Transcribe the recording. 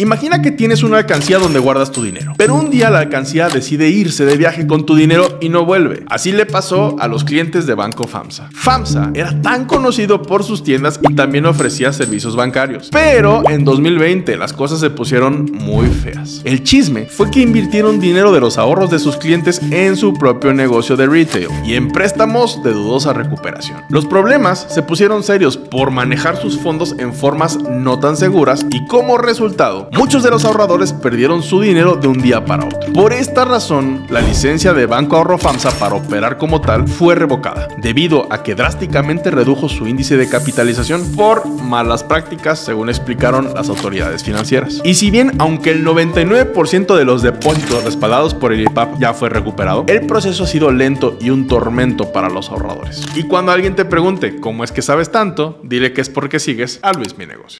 Imagina que tienes una alcancía donde guardas tu dinero, pero un día la alcancía decide irse de viaje con tu dinero y no vuelve. Así le pasó a los clientes de Banco FAMSA. FAMSA era tan conocido por sus tiendas y también ofrecía servicios bancarios. Pero en 2020 las cosas se pusieron muy feas. El chisme fue que invirtieron dinero de los ahorros de sus clientes en su propio negocio de retail y en préstamos de dudosa recuperación. Los problemas se pusieron serios por manejar sus fondos en formas no tan seguras y como resultado, muchos de los ahorradores perdieron su dinero de un día para otro. Por esta razón, la licencia de Banco Ahorro FAMSA para operar como tal fue revocada, debido a que drásticamente redujo su índice de capitalización por malas prácticas, según explicaron las autoridades financieras. Y si bien, aunque el 99% de los depósitos respaldados por el IPAP ya fue recuperado, el proceso ha sido lento y un tormento para los ahorradores. Y cuando alguien te pregunte cómo es que sabes tanto, dile que es porque sigues a Luis Mi Negocio.